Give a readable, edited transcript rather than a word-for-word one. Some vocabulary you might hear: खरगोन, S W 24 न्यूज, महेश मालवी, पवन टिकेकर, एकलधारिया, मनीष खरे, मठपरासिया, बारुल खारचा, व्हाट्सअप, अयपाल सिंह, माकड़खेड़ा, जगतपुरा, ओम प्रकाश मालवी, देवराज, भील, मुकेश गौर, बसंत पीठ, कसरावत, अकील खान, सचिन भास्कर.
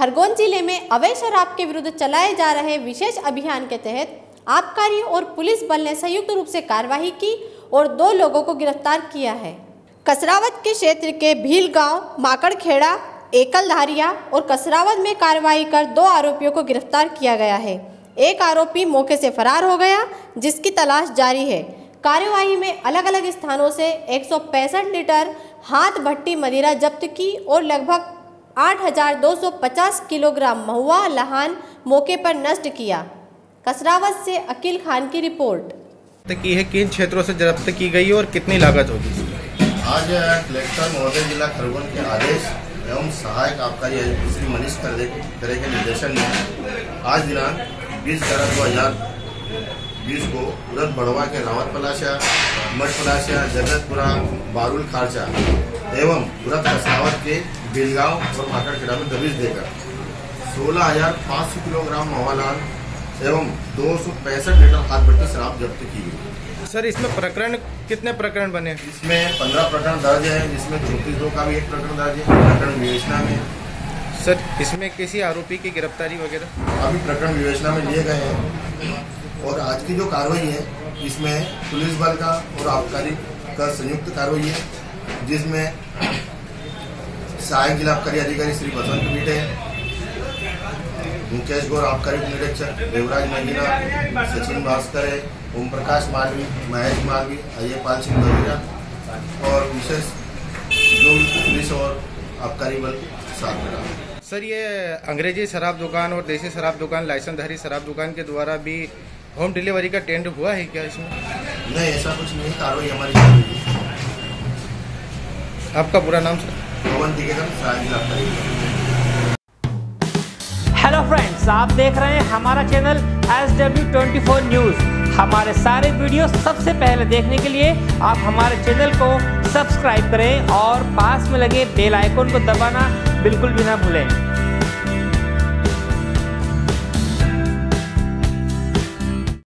खरगोन जिले में अवैध शराब के विरुद्ध चलाए जा रहे विशेष अभियान के तहत आबकारी और पुलिस बल ने संयुक्त रूप से कार्रवाई की और 2 लोगों को गिरफ्तार किया है। कसरावत के क्षेत्र के भील गांव, माकड़खेड़ा, एकलधारिया और कसरावत में कार्रवाई कर 2 आरोपियों को गिरफ्तार किया गया है। एक आरोपी मौके से फरार हो गया, जिसकी तलाश जारी है। कार्यवाही में अलग अलग स्थानों से 165 लीटर हाथ भट्टी मदिरा जब्त की और लगभग 8,250 किलोग्राम महुआ लहान मौके पर नष्ट किया। कसरावत से अकील खान की रिपोर्ट। की है किन क्षेत्रों से जब्त की गई और कितनी लागत होगी? आज कलेक्टर महोदय जिला खरगोन के आदेश एवं सहायक आबकारी अधिकारी श्री मनीष खरे के निर्देशन में आज दिनांक 20/11/2020 को उड़द बढ़वा के रावतपलाशा, मठपरासिया, जगतपुरा, बारुल खारचा एवं उड़द कसरावत के बिलगांव और माकड़खेड़ा में दबिश देकर 16,500 किलोग्राम मवालान एवं 265 लीटर हाथ भट्टी शराब जब्त की गई। सर, इसमें प्रकरण कितने प्रकरण बने? इसमें 15 प्रकरण दर्ज है, जिसमें 34 का भी एक प्रकरण दर्ज है। प्रकरण विवेचना में सर, इसमें किसी आरोपी की गिरफ्तारी वगैरह अभी प्रकरण विवेचना में लिए गए हैं। और आज की जो कार्रवाई है, इसमें पुलिस बल का और आबकारी का संयुक्त कार्रवाई है, जिसमें सहायक जिला आबकारी अधिकारी श्री बसंत पीठ है, मुकेश गौर आबकारी निरीक्षक, देवराज महिला, सचिन भास्कर है, ओम प्रकाश मालवी, महेश मालवी, अयपाल सिंह वगैरा और विशेष जो पुलिस और आबकारी बल साथ में रहा। सर, ये अंग्रेजी शराब दुकान और देसी शराब दुकान लाइसेंसधारी शराब दुकान के द्वारा भी होम डिलीवरी का टेंड हुआ है क्या? इसमें नहीं, ऐसा कुछ नहीं, कार्रवाई हमारी। आपका पूरा नाम? सर, पवन टिकेकर, सहायक जिला आबकारी। हेलो फ्रेंड्स, आप देख रहे हैं हमारा चैनल S W 24 न्यूज। हमारे सारे वीडियो सबसे पहले देखने के लिए आप हमारे चैनल को सब्सक्राइब करें और पास में लगे बेल आइकन को दबाना बिल्कुल भी ना भूलें।